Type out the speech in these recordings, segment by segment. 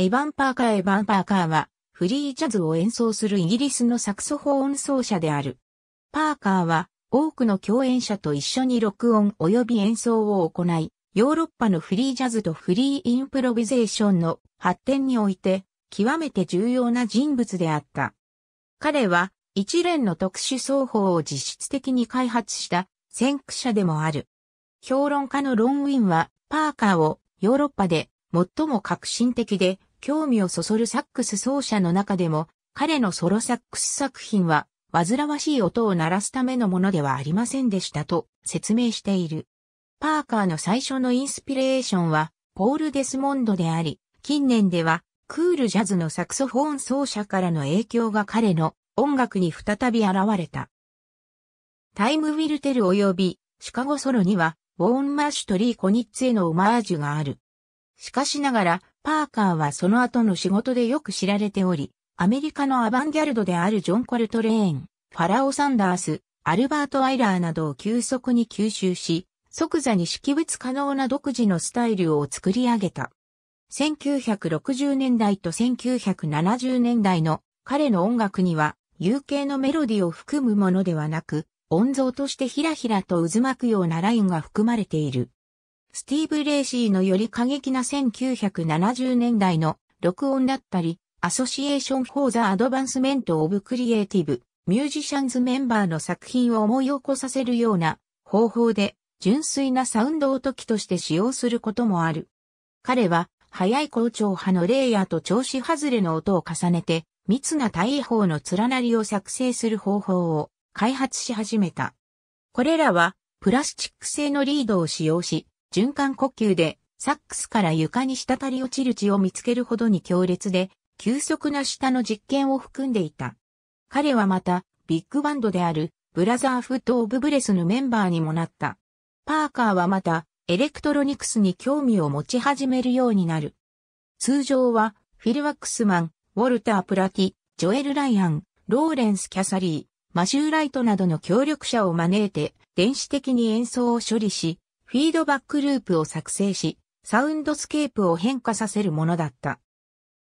エヴァン・パーカーは、フリージャズを演奏するイギリスのサクソフォーン奏者である。パーカーは、多くの共演者と一緒に録音及び演奏を行い、ヨーロッパのフリージャズとフリーインプロビゼーションの発展において、極めて重要な人物であった。彼は、一連の特殊奏法を実質的に開発した、先駆者でもある。評論家のロン・ウィンは、パーカーを、ヨーロッパで、最も革新的で、興味をそそるサックス奏者の中でも、彼のソロサックス作品は、煩わしい音を鳴らすためのものではありませんでしたと説明している。パーカーの最初のインスピレーションは、ポール・デスモンドであり、近年では、クールジャズのサクソフォン奏者からの影響が彼の音楽に再び現れた。タイム・ウィル・テル及び、シカゴ・ソロには、ウォーン・マッシュとリー・コニッツへのオマージュがある。しかしながら、パーカーはその後の仕事でよく知られており、アメリカのアバンギャルドであるジョン・コルトレーン、ファラオ・サンダース、アルバート・アイラーなどを急速に吸収し、即座に識別可能な独自のスタイルを作り上げた。1960年代と1970年代の彼の音楽には、有形のメロディを含むものではなく、音像としてひらひらと渦巻くようなラインが含まれている。スティーブ・レイシーのより過激な1970年代の録音だったり、アソシエーション・フォー・ザ・アドバンスメント・オブ・クリエイティブ・ミュージシャンズメンバーの作品を思い起こさせるような方法で、純粋なサウンドを時として使用することもある。彼は、速い高調波のレイヤーと調子外れの音を重ねて、密な対位法の連なりを作成する方法を開発し始めた。これらは、プラスチック製のリードを使用し、循環呼吸でサックスから床に滴り落ちる血を見つけるほどに強烈で急速な舌の実験を含んでいた。彼はまたビッグバンドであるブラザーフット・オブ・ブレスのメンバーにもなった。パーカーはまたエレクトロニクスに興味を持ち始めるようになる。通常はフィル・ワックスマン、ウォルター・プラティ、ジョエル・ライアン、ローレンス・キャサリー、マシュー・ライトなどの協力者を招いて電子的に演奏を処理し、フィードバックループを作成し、サウンドスケープを変化させるものだった。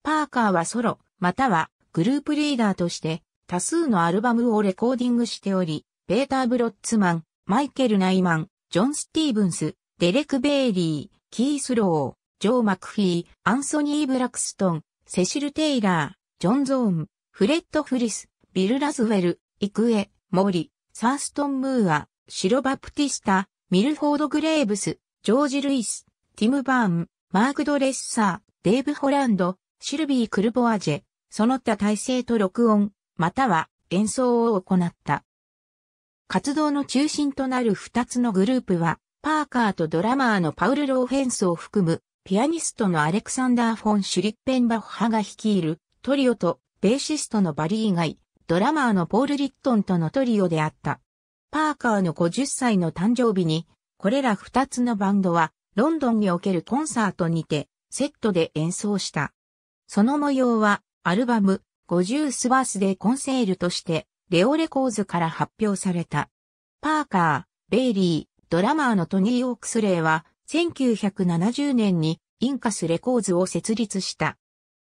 パーカーはソロ、またはグループリーダーとして多数のアルバムをレコーディングしており、ペーター・ブロッツマン、マイケル・ナイマン、ジョン・スティーブンス、デレク・ベイリー、キース・ロー、ジョー・マクフィー、アンソニー・ブラクストン、セシル・テイラー、ジョン・ゾーン、フレッド・フリス、ビル・ラズウェル、イクエ、モリ、サーストン・ムーア、シロ・バプティスタ、ミルフォード・グレーブス、ジョージ・ルイス、ティム・バーン、マーク・ドレッサー、デーブ・ホランド、シルビー・クルボアジェ、その他体制と録音、または演奏を行った。活動の中心となる2つのグループは、パーカーとドラマーのパウル・ローフェンスを含む、ピアニストのアレクサンダー・フォン・シュリッペンバッハが率いるトリオと、ベーシストのバリー・ガイ、ドラマーのポール・リットンとのトリオであった。パーカーの50歳の誕生日に、これら2つのバンドは、ロンドンにおけるコンサートにて、セットで演奏した。その模様は、アルバム、50th Birthday Concertとして、レオレコーズから発表された。パーカー、ベイリー、ドラマーのトニー・オークスレイは、1970年に、インカスレコーズを設立した。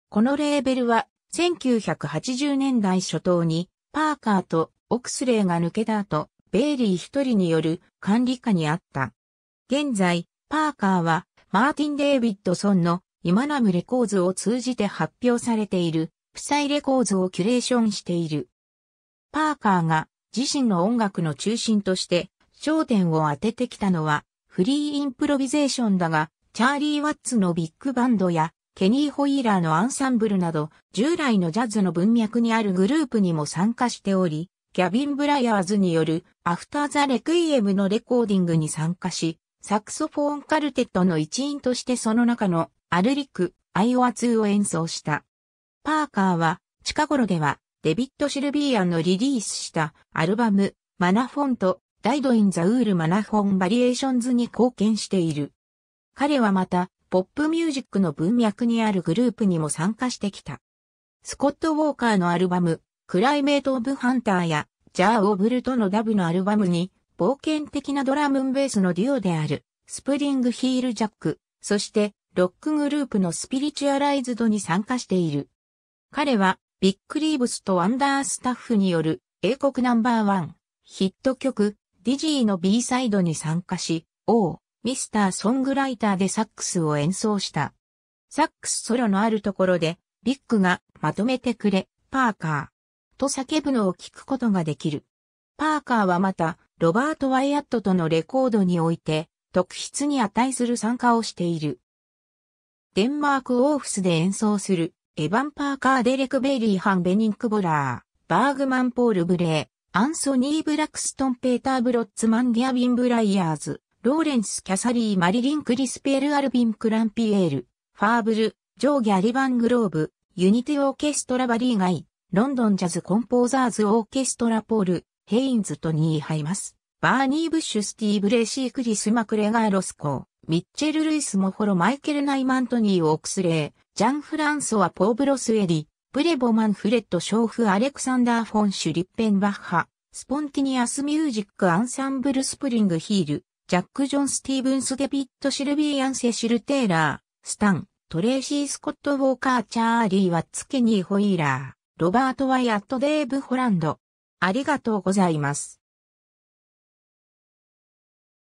このレーベルは、1980年代初頭に、パーカーとオークスレイが抜けた後、ベイリー一人による管理下にあった。現在、パーカーはマーティン・デイビッドソンのEmanem Recordsを通じて発表されているPsi Recordsをキュレーションしている。パーカーが自身の音楽の中心として焦点を当ててきたのはフリーインプロビゼーションだが、チャーリー・ワッツのビッグバンドやケニー・ホイーラーのアンサンブルなど従来のジャズの文脈にあるグループにも参加しており、ギャビン・ブライアーズによるアフター・ザ・レクイエムのレコーディングに参加し、サクソフォーンカルテットの一員としてその中のアルリク・アイオワ2を演奏した。パーカーは近頃ではデビッド・シルビアンのリリースしたアルバムマナフォンとライド・イン・ザ・ウール・マナフォン・バリエーションズに貢献している。彼はまたポップミュージックの文脈にあるグループにも参加してきた。スコット・ウォーカーのアルバムクライメート・オブ・ハンターや、ジャー・オブ・ルとのダブのアルバムに、冒険的なドラムンベースのデュオである、スプリング・ヒール・ジャック、そして、ロックグループのスピリチュアライズドに参加している。彼はビッグ・リーブスとワンダースタッフによる英国No.1ヒット曲ディジーの B サイドに参加し、ミスター・ソングライターでサックスを演奏した。サックスソロのあるところでビッグがまとめてくれ、パーカーと叫ぶのを聞くことができる。パーカーはまたロバート・ワイアットとのレコードにおいて特筆に値する参加をしている。デンマーク・オーフスで演奏する、エヴァン・パーカー・デレク・ベイリー・ハン・ベニンク・ボラー、バーグマン・ポール・ブレー、アンソニー・ブラクストン・ペーター・ブロッツマン・ギャビン・ブライヤーズ、ローレンス・キャサリー・マリリン・クリスペル・アルビン・クランピエール、ファーブル、ジョー・ギャリバン・グローブ、ユニティ・オーケストラ・バリーガイ、ロンドン・ジャズ・コンポーザーズ・オーケストラ・ポール、ヘインズ・トニー・ハイマス、バーニー・ブッシュ・スティーブ・レイシー・クリス・マクレガー・ロスコー、ミッチェル・ルイス・モホロ・マイケル・ナイマン・トニー・オークスレー、ジャン・フランソワ・ポーブロス・エリ、プレボ・マンフレッド・ショーフ・アレクサンダー・フォン・シュリッペン・バッハ、スポンティニアス・ミュージック・アンサンブル・スプリング・ヒール、ジャック・ジョン・スティーブンス・デビット・シルビー・アンセシル・テイラー、スタン、トレーシー・スコット・ウォーカー・チャーリー・ワッツ・ケニー・ホイーラー、ロバート・ワイアット・デーブ・ホランド。ありがとうございます。